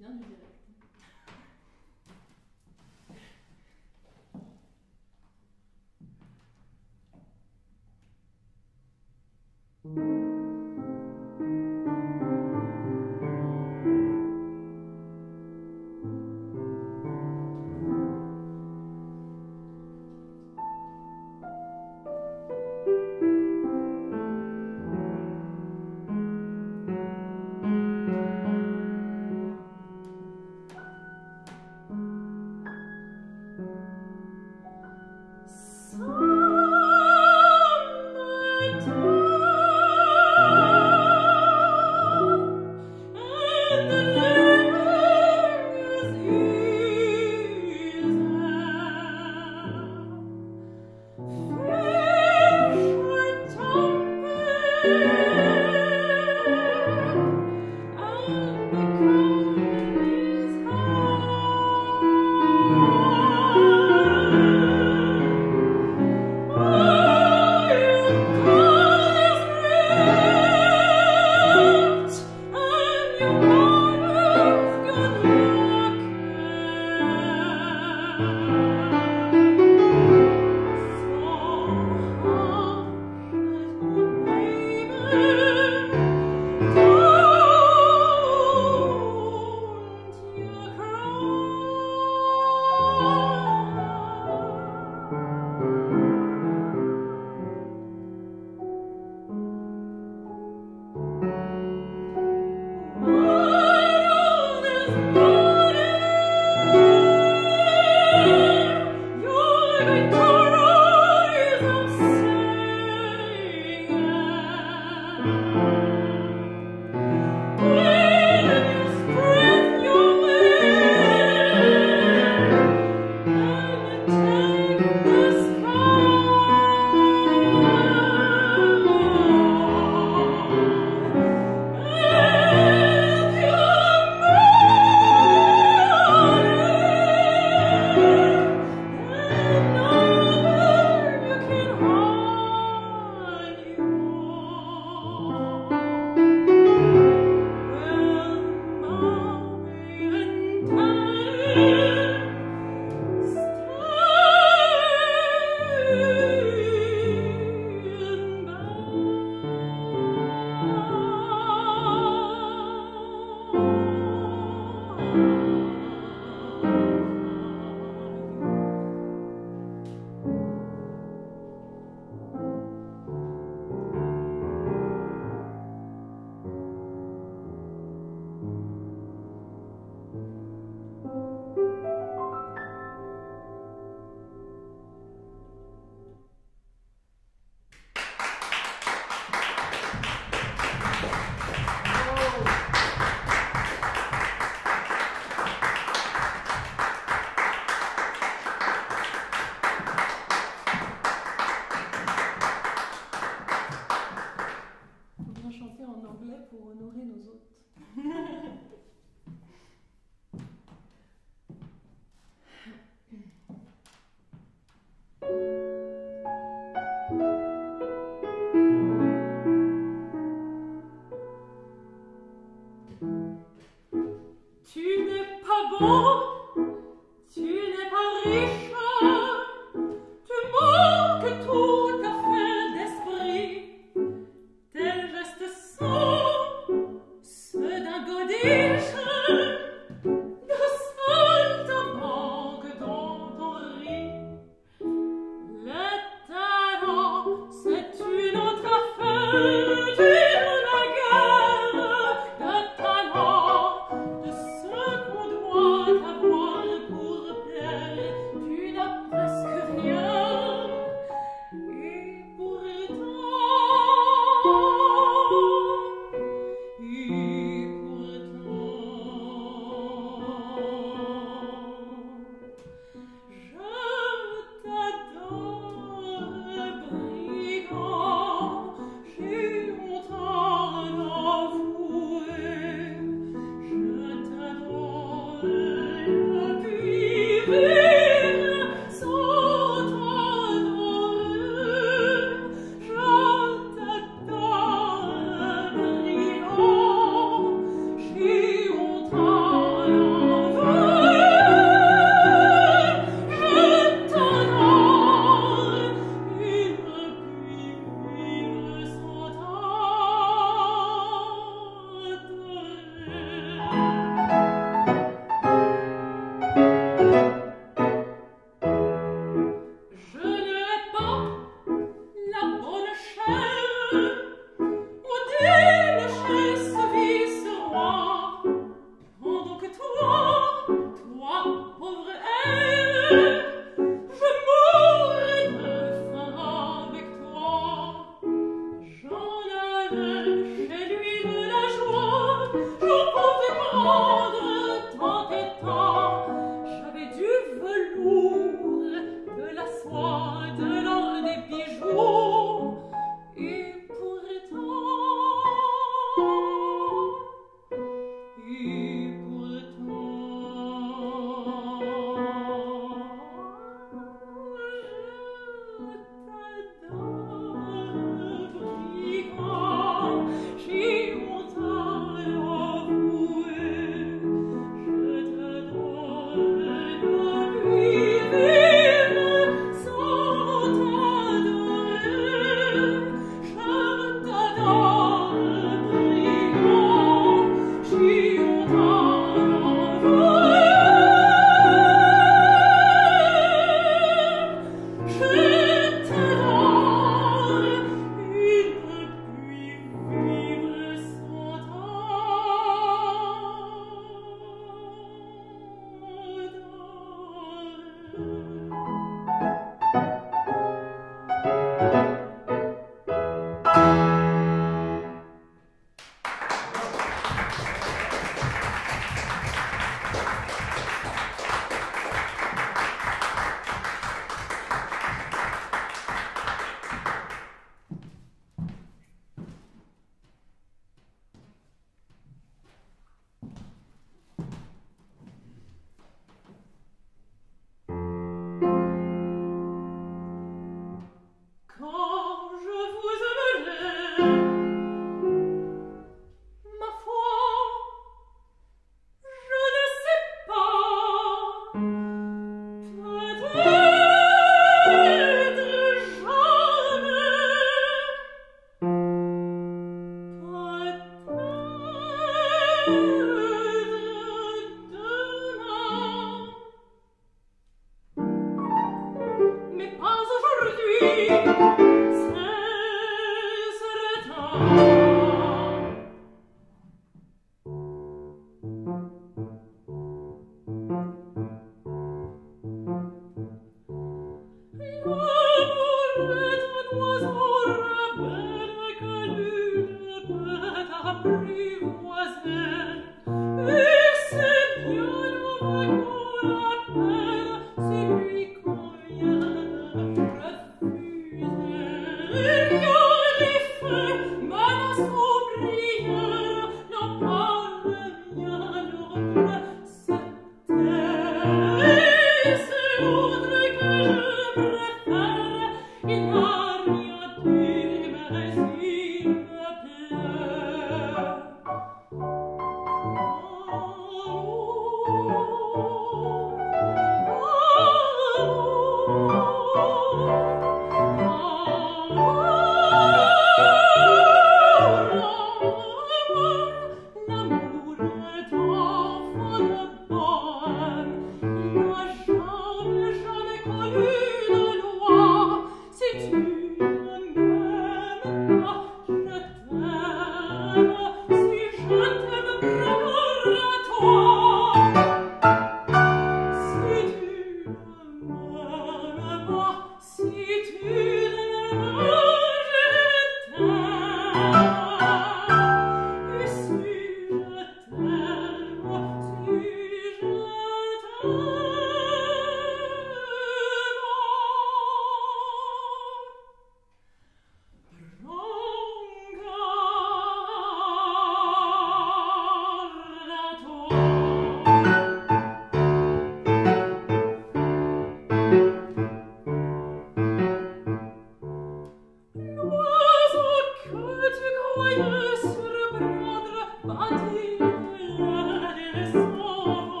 bien du direct.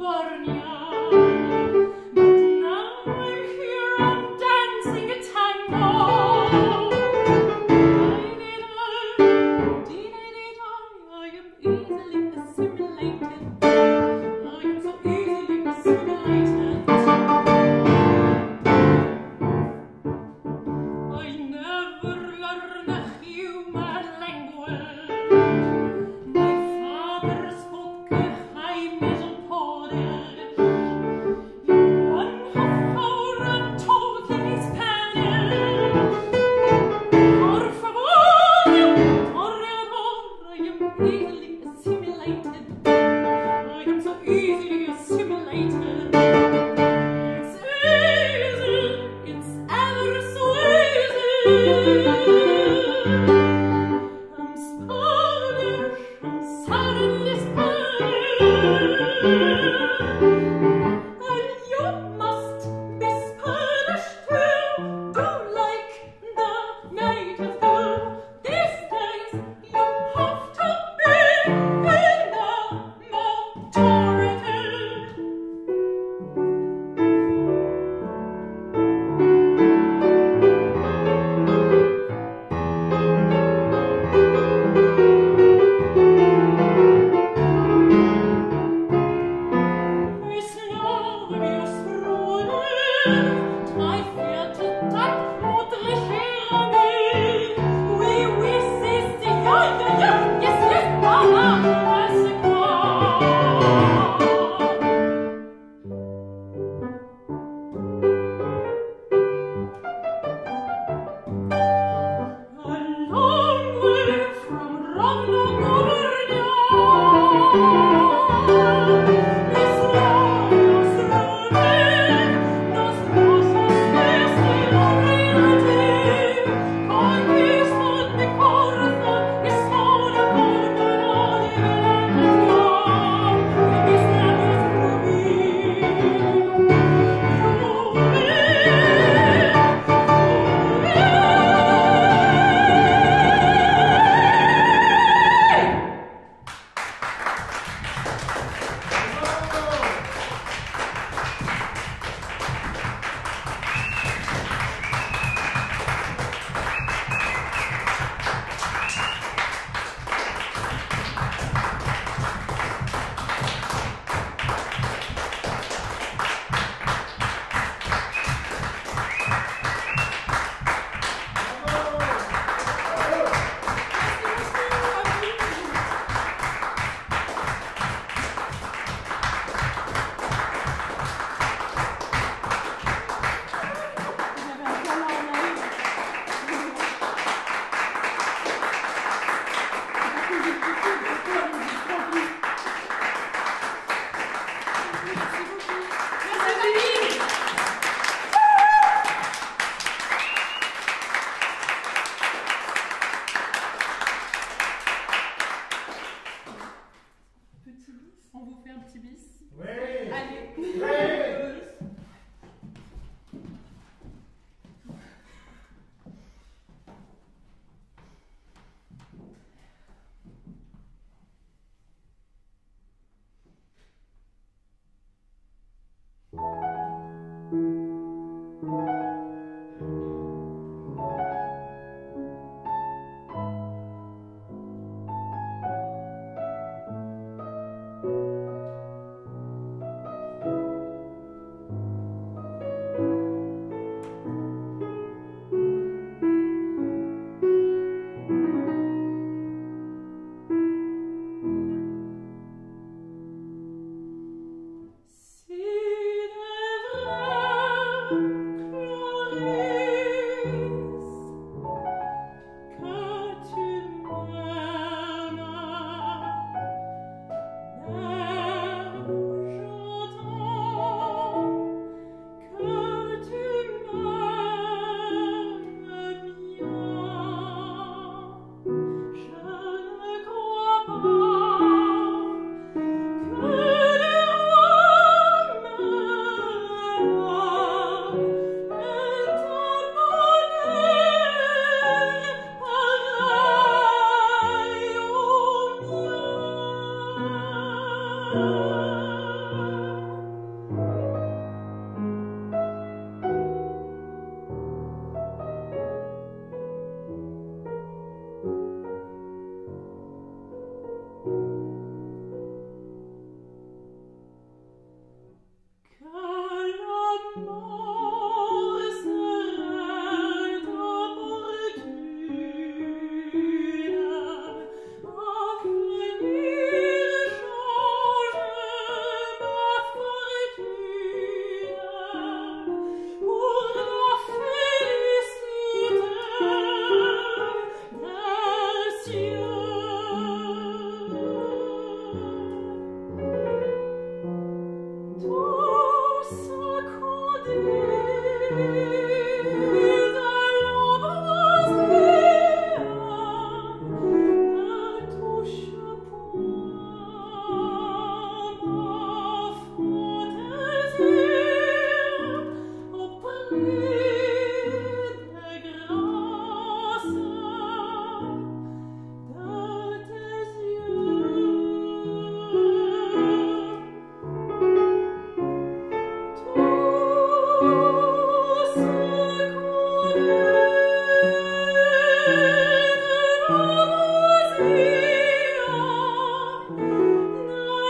Born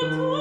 toi.